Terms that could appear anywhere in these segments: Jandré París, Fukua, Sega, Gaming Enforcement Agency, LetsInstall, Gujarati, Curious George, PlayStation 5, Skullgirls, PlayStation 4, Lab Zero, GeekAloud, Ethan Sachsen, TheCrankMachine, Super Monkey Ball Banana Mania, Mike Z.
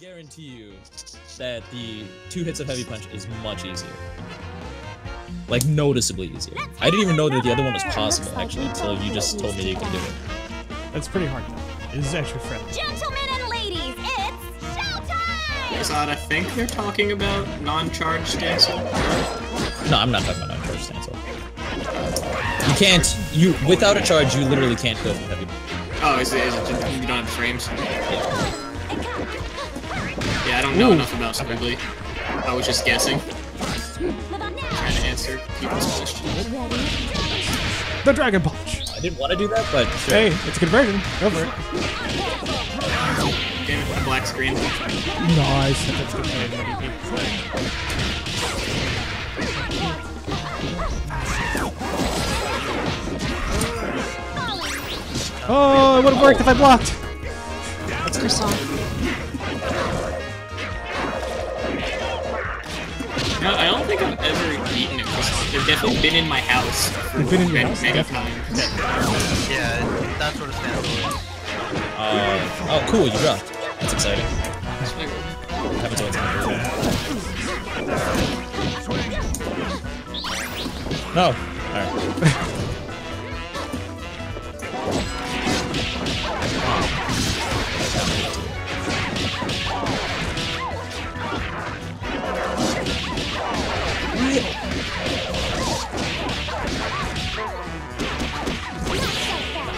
guarantee you that the 2 hits of heavy punch is much easier. Like, noticeably easier. I didn't even know that the other one was possible, actually, until you just told me you could do it. That's pretty hard, though. This is actually friendly. Gentlemen and ladies, it's showtime! Zod, I think you're talking about non-charge stancil. No, I'm not talking about non-charge stancil. You can't, without a charge, you literally can't go for heavy punch. Oh, is it just, you don't have frames? Yeah. Yeah, I don't know enough about Squiggly. I was just guessing. People's questions. The Dragon Punch! I didn't want to do that, but sure. Hey, it's a conversion. Go for it. Damn it, black screen. Nice. That's good. Oh, it would have worked if I blocked. That's your song. No, I don't think I've ever eaten a croissant. They've definitely been in my house. They've been in your house? Many times. Yeah, that's what it stands for. Oh, cool, you dropped. That's exciting. Happens all the time. No! Alright.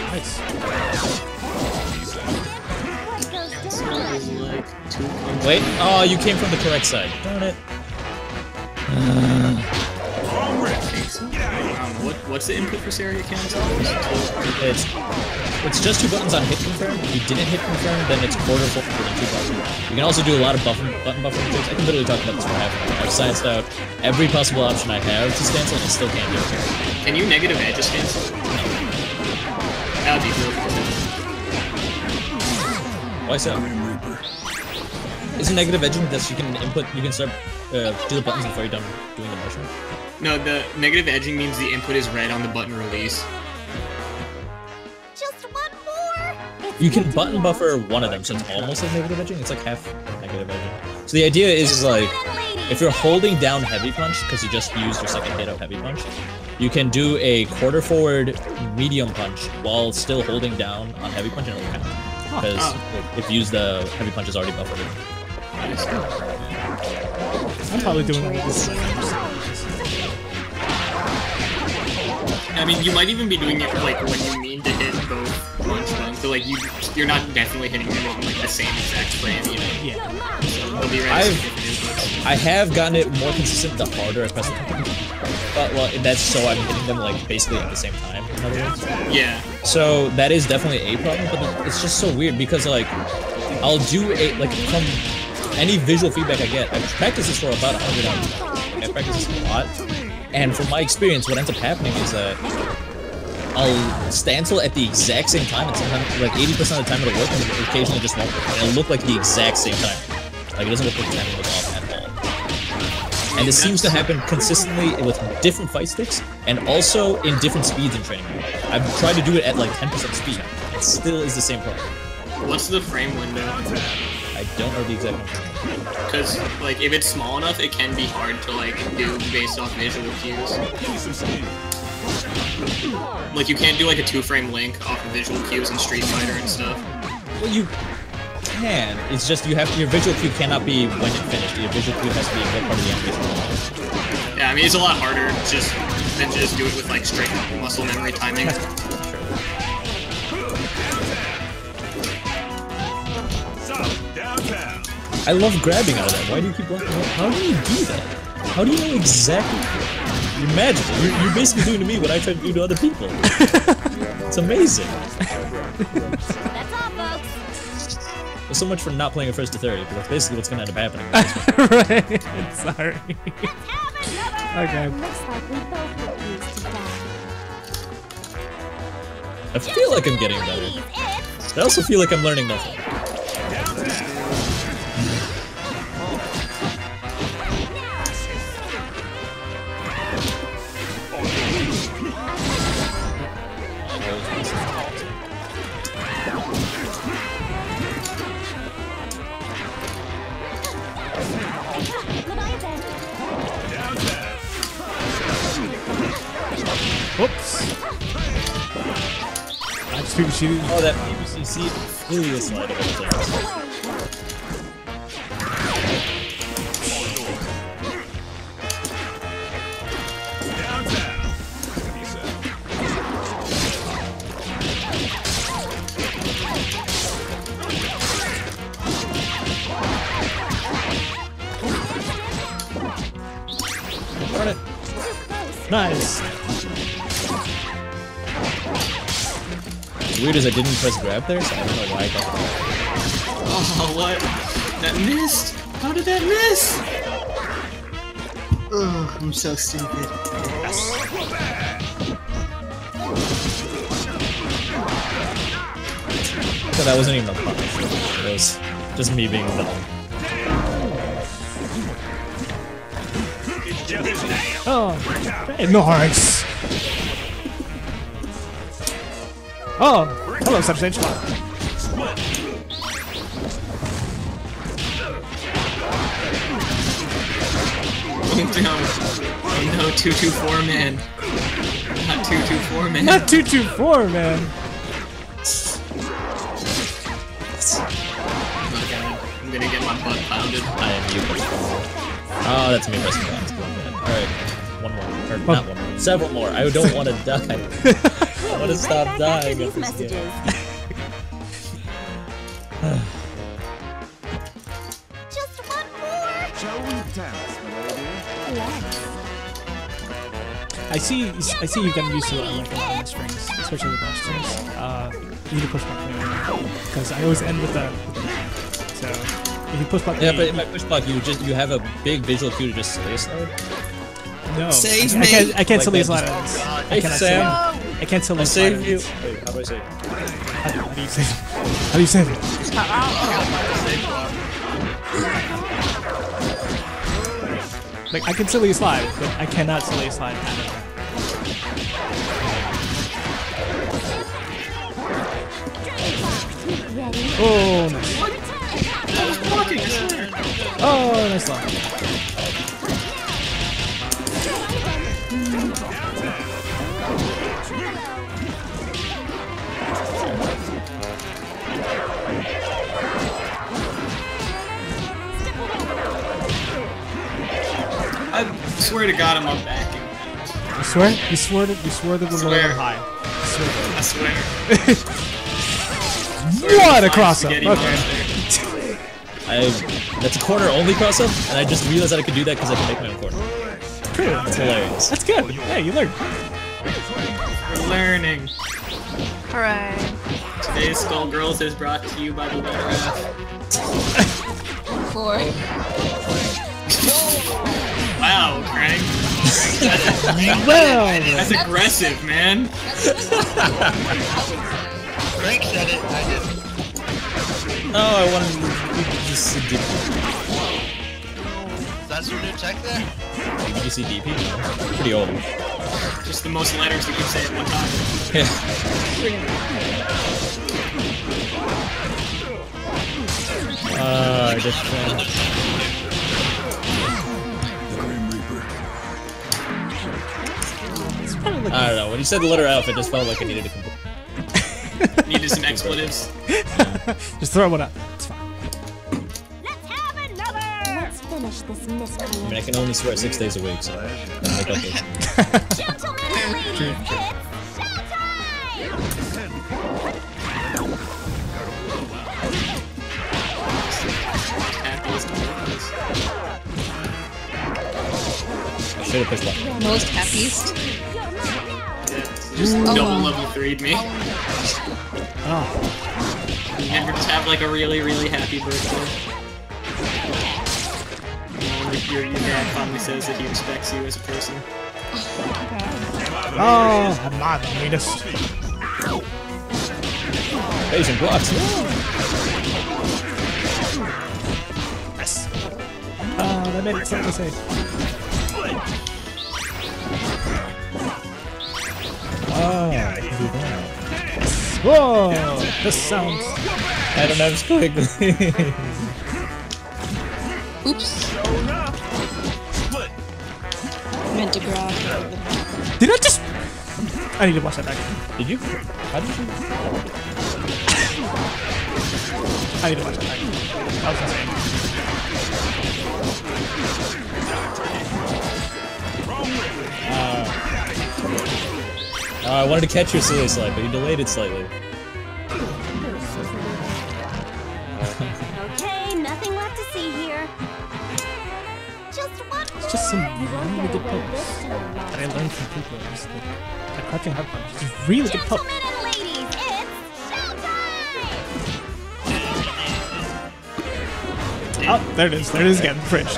Nice. Wait, oh, you came from the correct side. Darn it. What's the input for Sarah Cannon's? It's just 2 buttons on hit confirm. If you didn't hit confirm, then it's quarter full for the 2 buttons. You can also do a lot of button buffering tricks. I can literally talk about this for half an hour. I've sized out every possible option I have to stencil, and I still can't do it. Can you negative edge a stencil? No. That would be cool. Why so? Is it negative edging that you can input, you can start do the buttons before you're done doing the motion? No, the negative edging means the input is red on the button release. Just one more. You can button buffer one of them, so it's almost like negative edging. It's like half negative edging. So the idea is like, if you're holding down heavy punch because you just used your second hit of heavy punch, you can do a quarter forward medium punch while still holding down on heavy punch, and it'll count because if you use the heavy punch is already buffered. I'm probably doing this. I mean, you might even be doing it like when you mean to hit both punch buttons. So like you're not definitely hitting them on like the same exact frame, you know? Yeah. So it'll be I have gotten it more consistent the harder I press the button. But well, that's so I'm hitting them like basically at the same time. Yeah. So that is definitely a problem, but it's just so weird because like I'll do from any visual feedback I get. I've practiced this for about 100 hours. I practice this a lot. And from my experience, what ends up happening is that I'll stencil at the exact same time, and sometimes, like 80% of the time it'll work, and occasionally just won't work. And it'll look like the exact same time. Like, it doesn't look like the timing was off at all. And this seems to happen consistently with different fight sticks, and also in different speeds in training. I've tried to do it at like 10% speed. It still is the same problem. What's the frame window? I don't know the exact number. Because, like, if it's small enough, it can be hard to, like, do based off visual cues. Like, you can't do, like, a 2-frame link off of visual cues in Street Fighter and stuff. Well, you can. It's just you have to, your visual cue cannot be when it's finished. Your visual cue has to be a part of the animation. Yeah, I mean, it's a lot harder just than to just do it with, like, straight muscle memory timing. I love grabbing out of that. Why do you keep blocking? How do you do that? How do you know exactly? You're magic. You're basically doing to me what I try to do to other people. It's amazing. That's all, folks. Well, so much for not playing a first to 30, because that's basically what's going to end up happening. Right. Sorry. Okay. I feel like I'm getting better. I also feel like I'm learning nothing. PVC. Oh, that PVC seat really is light of everything. Darn it. Nice. As weird as I didn't press grab there, so I don't know why I got that. Oh, what? That missed? How did that miss? Ugh, I'm so stupid. So that wasn't even a punish. It was just me being dumb. Oh, nice! Oh! Hello, Substage! Oh no, 224 man! Not 224 man! Not 224 man! I'm gonna get my butt pounded. I am you. Oh, that's me pressing that. Alright, one more. Or not one more. Several more. I don't want to die. I want to stop dying at this game. Just one more. Shall we dance, lady? Yeah. I see you've gotten used to the strings, especially the punch strings. You need to push block me because I always end with the. So if you push block me. Yeah, but in my push block, you have a big visual cue to just slay slow. No. Save me. I can't slay slow. I cannot slay. I can't tell. I save you. Wait, how do I save? How do you save? How do you save it? Like I can silly slide, but I cannot silly slide. Oh nice. Oh nice slide. I swear to God, I'm not backing that. You swear? You swore that the low high. I swear. I swear. What a cross-up! Okay. That's a corner only cross-up, and I just realized that I could do that because I can make my own corner. True. That's hilarious. That's good. Yeah, you learned. We're learning. Alright. Today's Skullgirls is brought to you by the letter F. Four. Wow, Crank. That's aggressive, man. Crank said it, I didn't. No, I wanted to just DP. Is that your new tech there? Did you see DP? Pretty old. Just the most letters that you say at one time. Yeah. I just I don't know, when you said the letter F, it just felt like I needed to complete. Needed some expletives. Just throw one up. It's fine. Let's have another! Let's finish this mystery. I mean, I can only swear 6 days a week, so I make up those. Gentlemen and ladies, true. It's showtime! I should've pushed that. Most happiest. Just double level 3'd me. Oh. And just have like a really, really happy birthday. Your dad finally says that he respects you as a person. Oh, I'm not the meanest. Asian blocks. Yes. That made it something to say. Oh, yeah, whoa! This sounds. I don't know, it's quick. Oops. Meant to grab. Did I just? I need to watch that back. Did you? How did you? I need to watch that back. That was insane. I wanted to catch your silly slide, but you delayed it slightly. Okay, nothing left to see here. Just one more. It's just some really good pokes that I learned from people. The crouching hard punch. It's really good pokes. Gentlemen and ladies, it's showtime! Oh, there it is. There it is again. Fridge.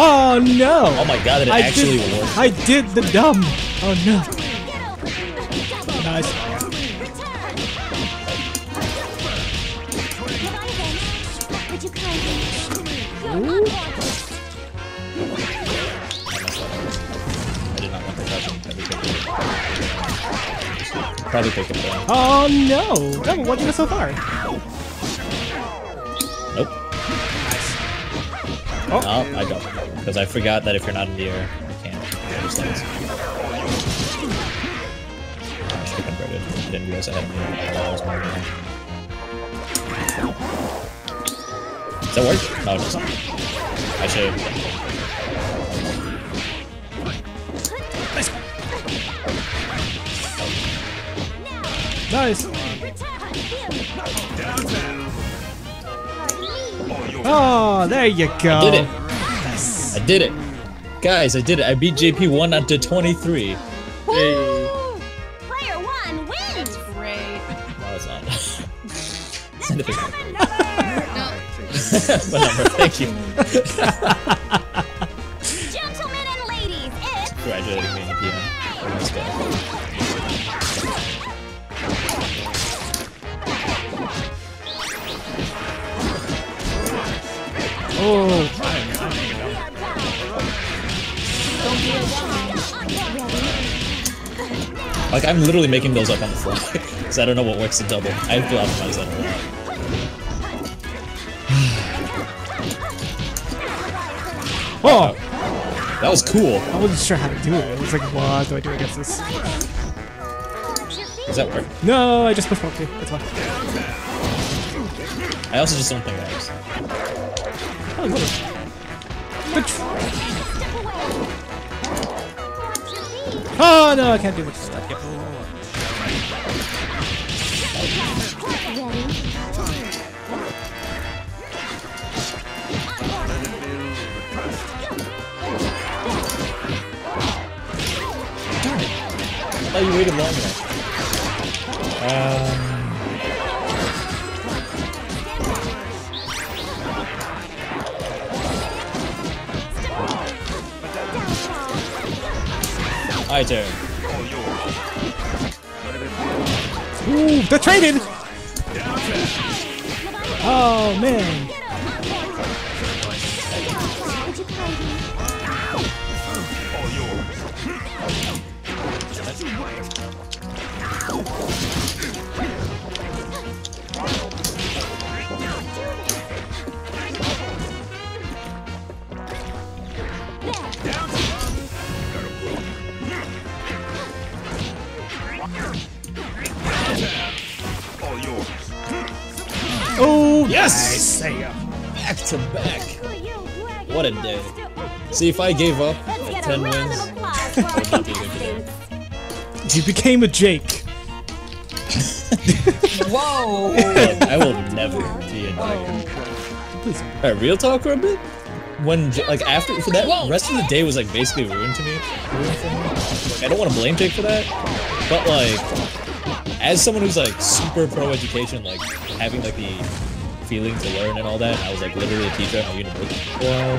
Oh no! Oh my god, it actually worked. I did the dumb! Oh no. Nice. I did not want to touch him. Probably take him down. Oh no! That one wasn't it so far. Nope. Oh. No, I don't. Because I forgot that if you're not in the air, you can't. I should have converted. I didn't realize I had an air. Does that work? No, it doesn't. I should have. Nice! Oh, there you go! I did it! I did it! Guys, I did it! I beat JP1 up to 23. Yay! Player 1 wins! Great. That was odd. Send it again. What number? Thank you. Gentlemen and ladies, it's congratulating me at the end. Almost got it. Oh, fine. Like, I'm literally making those up on the fly, because I don't know what works to double. I have to optimize that a lot. Whoa! Oh, that was cool. I wasn't sure how to do it. I was like, what do I do against this? Does that work? No, I just pushed up to. That's fine. I also just don't think that works. Oh, good. Oh no, I can't do much stuff. Yep. Darn it. I thought you waited long enough. I do. Ooh, they're traded! Oh, man. Oh, yes! Back to back. What a day. See, if I gave up at 10 wins, I'd not be here today. You became a Jake. Whoa! I will never be a Jake. Oh. Alright, real talk for a bit? When, like, after, for that, the rest of the day was, like, basically ruined to me. Like, I don't want to blame Jake for that, but, like, as someone who's like super pro education, like having like the feeling to learn and all that, and I was like literally a teacher at my university. Well,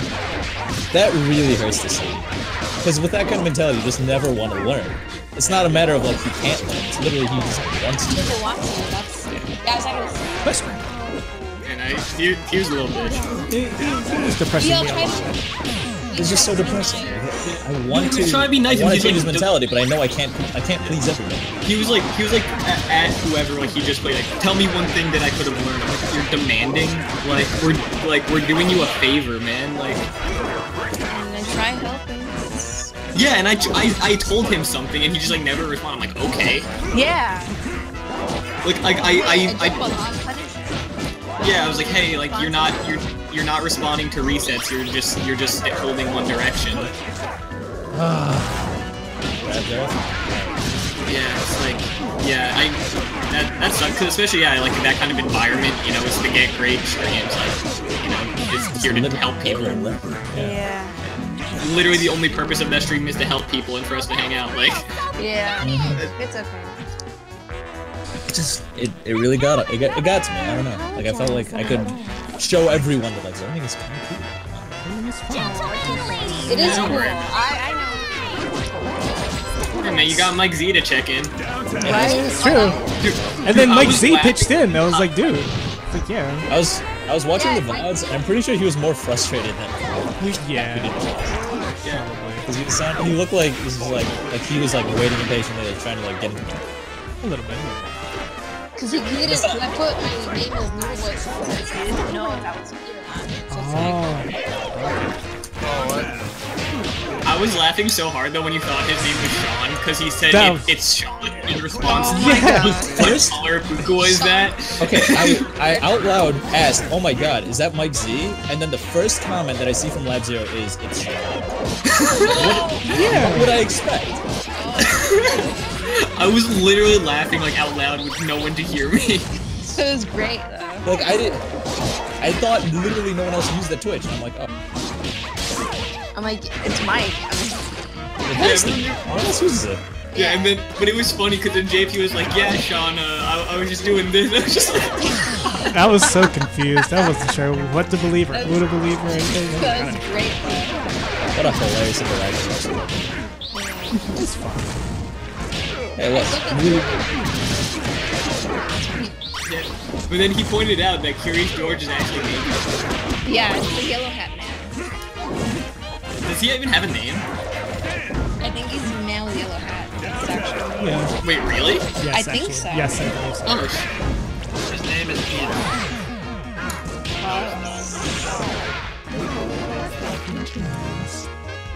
that really hurts to see. Because with that kind of mentality, you just never want to learn. It's not a matter of like he can't learn. It's literally he just wants to. And I he was a little bitch. He was depressing me. It's just so depressing. I want to try to be nice. I want to change his mentality, but I know I can't please everyone. He was like at whoever, like he just played, like, tell me one thing that I could have learned. I'm like, you're demanding, like we're doing you a favor, man. Like, and then try helping. Yeah, and I told him something, and he just like never responded. I'm like, okay. Yeah. Like I was like, hey, like you're not responding to resets. You're just holding one direction. Yeah, it's like, yeah, that sucks, cause especially, yeah, like in that kind of environment, you know, it's to get great streams, like, you know, it's here to help people. Yeah. Literally the only purpose of that stream is to help people and for us to hang out, like. Yeah, it's okay. It really got to me. I don't know. Like, I felt like I could show everyone that, like, zoning is kind of cool. It is cool. I know. Hey, man, you got Mike Z to check in. Right? It's true. Dude, and then Mike Z pitched in. I was like, dude. Like, yeah. I was watching the VODs, and I'm pretty sure he was more frustrated than I. Yeah. Yeah. Because he looked like this was like he was like waiting impatiently, like trying to like get into it. A little bit. Cause he didn't. I put my name as new voice because he didn't know if I was good or not. So oh. I was laughing so hard though when you thought his name was Sean, because he said it's Sean in response. Oh my God. What color Fukua is that? Okay, I out loud asked, "Oh my God, is that Mike Z?" And then the first comment that I see from Lab Zero is, "It's Sean." What would I expect? I was literally laughing like out loud with no one to hear me. It was great though. Like I thought literally no one else used the Twitch. I'm like, oh. I'm like, it's Mike. No one else uses it. Yeah, and then but it was funny because then JP was like, yeah, Sean, I was just doing this. I was just like, I was so confused. I wasn't sure what to believe or who to believe or anything. That was great. What a hilarious interaction. It was fun. Hey, look. Yeah. But then he pointed out that Curious George is actually named. Yeah, it's the yellow hat man. Does he even have a name? I think he's male yellow hat. Yeah. Wait, really? Yes, I think so. Yes, I think so. Oh. His name is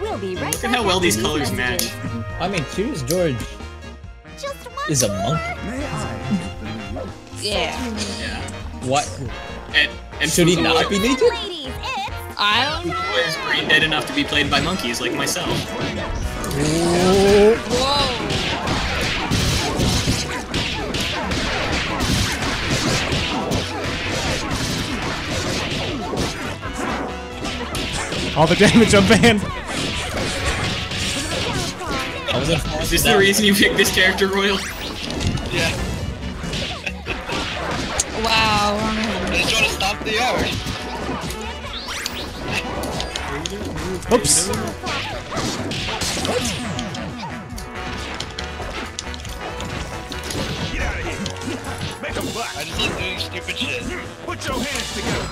Peter. We'll be right back. Look at how well these colors match. I mean, Curious George is a monk? Yeah. What? And should he not be naked? I don't know. He was brain dead enough to be played by monkeys like myself. Whoa. Whoa. All the damage on Van. Is this the reason you picked this character, Royal? Yeah. Wow. I just want to stop the hour. Oops. Get out of here. Make them black. I just like doing stupid shit. Put your hands together.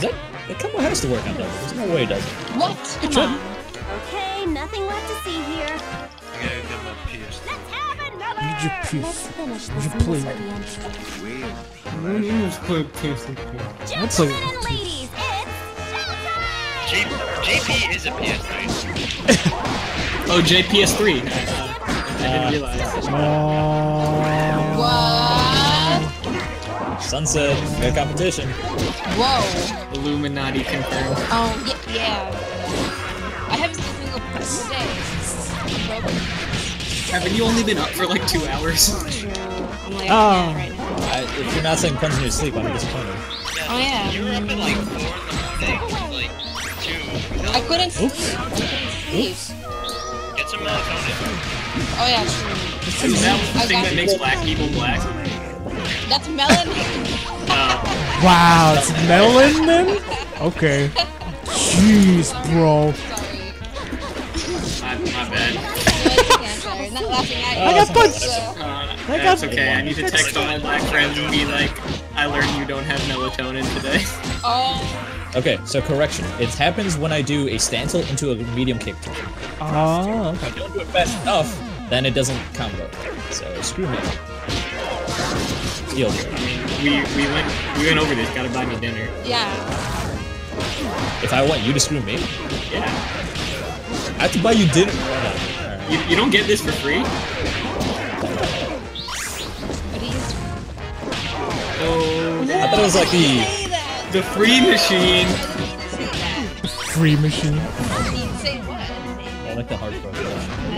That combo has to work on double. There's no way it doesn't. What? It should. Okay, nothing left to see here. I gotta get my pierce. Let's have another. Need your pierce. Ladies, JP is a PS3. Oh, JPS3. I didn't realize. What? Sunset. No competition. Whoa. Illuminati confirmed. Oh, yeah. I haven't seen a person today. Haven't you only been up for like 2 hours? I'm like, oh. Right now. If you're not saying puns in your sleep, I'm disappointed. Oh, yeah. You were up at like 4 in the morning. I couldn't sleep. Oops. Get some melatonin. Oh yeah, sure. Is that the thing that makes black people black? That's melon. Wow, it's melon then? Okay. Jeez, bro. Sorry. My bad. I got punched. That's okay. I need to text all my black friends and be like, I learned you don't have melatonin today. Oh. Okay, so correction. It happens when I do a stantil into a medium kick. Oh. If I don't do it fast enough, then it doesn't combo. So screw me. Deal. I mean, we went over this. Gotta buy me dinner. Yeah. If I want you to screw me. Yeah. I have to buy you dinner. Right. You don't get this for free. What is? Oh. No. I thought it was like the. The free machine. Free machine. I like the hardcore.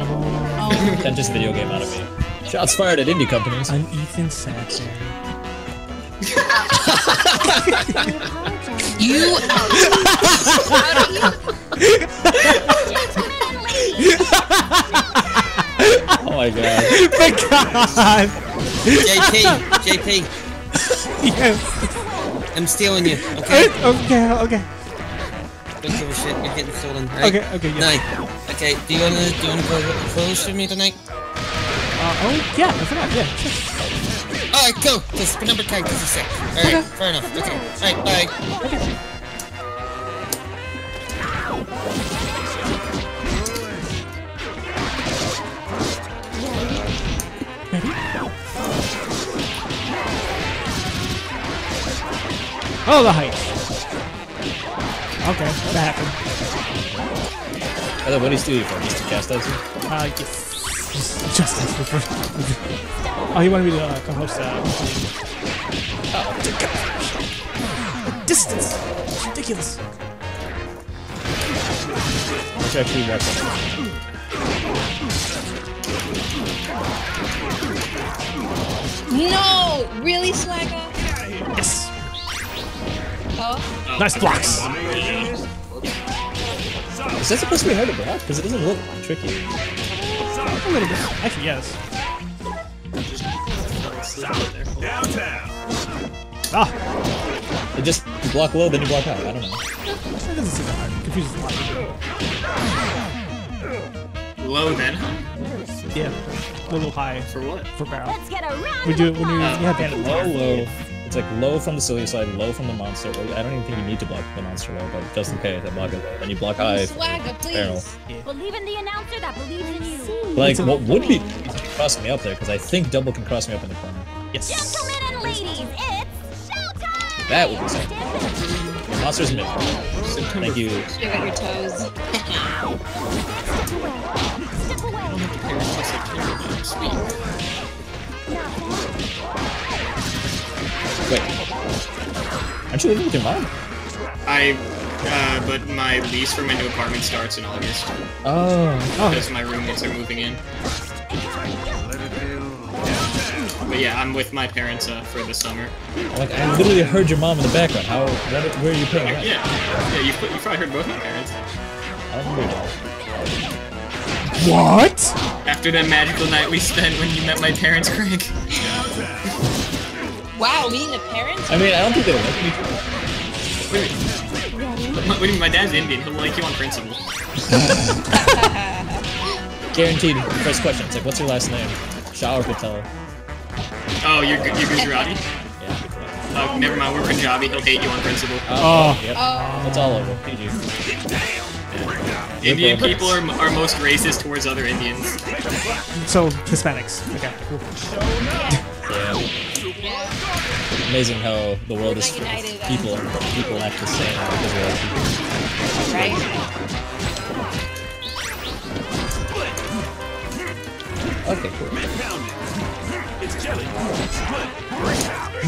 Oh. That just video game out of me. Shots fired at indie companies. I'm Ethan Sachsen. You. Oh my god. My god. JP. Yes. I'm stealing you, okay? Okay. Don't give a shit, you're getting stolen, right? Okay, yeah. Night. Okay, do you wanna go close with me tonight? Yeah, I forgot, yeah, sure. Alright, go! Because the number card is sick. Alright, okay. Fair enough, okay. Alright, bye. Okay. Oh, the height. Okay, that happened. What do you do for? Just to cast us? Yes. Just us for. Oh, you want me to co-host distance! It's ridiculous. Which actually works. No! Really, Slagger? Yes! Oh. Nice blocks! Is that supposed to be hard to block? Because it doesn't look tricky. A little bit. Actually, yes. Ah! It just you block low, then you block high. I don't know. That doesn't seem that hard. It confuses a lot. Low then? Yeah. A little high. For what? For barrel. We do it when you have that low. It's like low from the silly side, low from the monster. I don't even think you need to block the monster low, but just in case, I block it low. Then you block high. Swagger, please. Believe in the announcer that believes in you. Like, what would be cross me up there? Because I think double can cross me up in the corner. Yes. Gentlemen and ladies, it's showtime! That would be something. The monster's mid. Thank you. You got your toes. Wait, aren't you living with your mom? But my lease for my new apartment starts in August. Oh. Because my roommates are moving in. But yeah, I'm with my parents for the summer. Like, I literally heard your mom in the background. How? Where are you paying rent? Yeah, you probably heard both my parents. I don't know. What? After that magical night we spent when you met my parents, Craig. Wow, meeting the parents? I mean, I don't think they would. What do you mean? My dad's Indian. He'll like you on principle. Guaranteed. First question. It's like, what's your last name? Shah or Patel? Oh, you're Gujarati? Yeah. Oh, never mind. We're Punjabi. He'll hate you on principle. Oh. Yep. Oh. It's all over. PG. Yeah. Indian people are most racist towards other Indians. So, Hispanics. Okay. Yeah. Amazing how the world is full of people and people act the same because we're all people. Right? Okay, cool.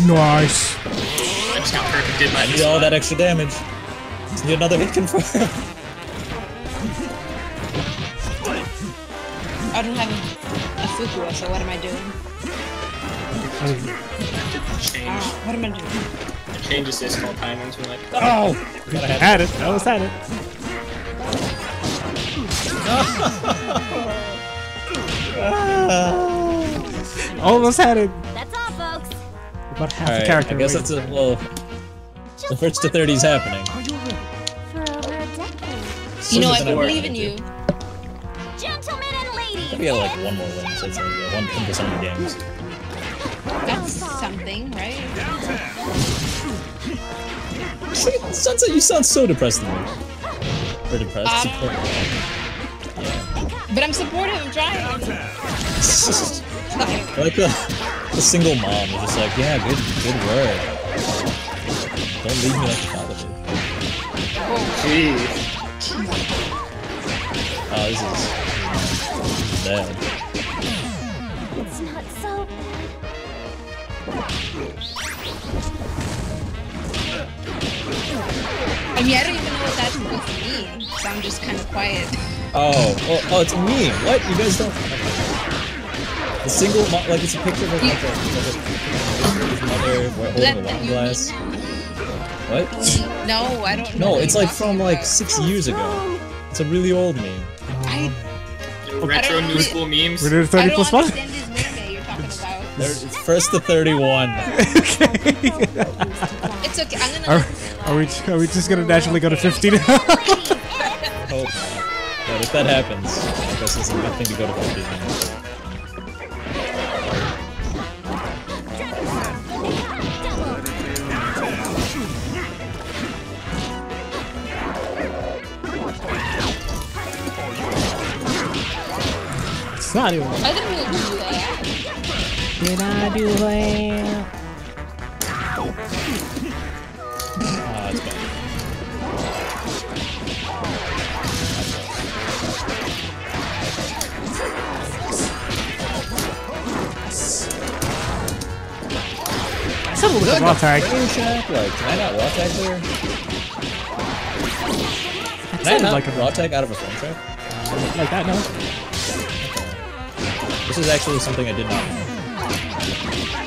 Nice! I just got perfected by this. All that extra damage. Just need another hit confirmed. I don't have a Fukua, so what am I doing? What am I doing? I changed this called timings. We're like, oh! Gotta had it. I almost had it. Almost had it. That's all, folks. About half the character. I guess that's a, well, the first to 30 is happening. Are you ready? For over a decade. You know, I believe in you. Gentlemen and ladies. Maybe I like one more win, so it's like 1% of the games. That's something, right? Sunset, you sound so depressed to me. Or depressed. Yeah. But I'm supportive of trying. I like the single mom is just like, yeah, good work. Don't leave me like the thought of it. Oh, jeez. Oh, this is bad. It's not so bad. I mean, I don't even know what that's supposed to mean, so I'm just kind of quiet. Oh, oh, it's a meme. What? You guys don't. The single, like, it's a picture of like, a mother holding a wine glass. What? No, I don't know. No, it's like from like 6 years ago. It's a really old meme. Retro new school memes. We're doing 30 plus 1. It's first to 31. Okay. It's okay. I'm gonna. Are we just gonna naturally go to 50 now? Hope. But if that happens, I guess it's a good thing to go to 50. Not even. I didn't really do that. Did I do that? Ah, it's bad. Someone was wall tag. Like, can I not wall tag there? Can I not like a wall tag out of a phone track? Like that, no? This is actually something I did not know.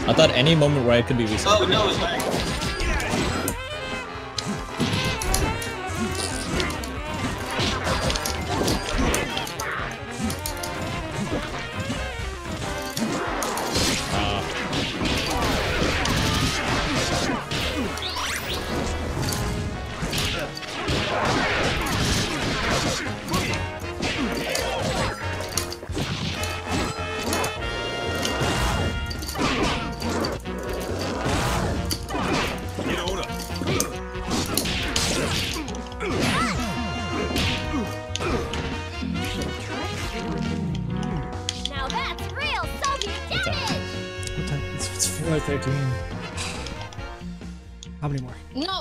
I thought any moment where I could be reset. Oh no, it's back. It's 4:13. How many more? No!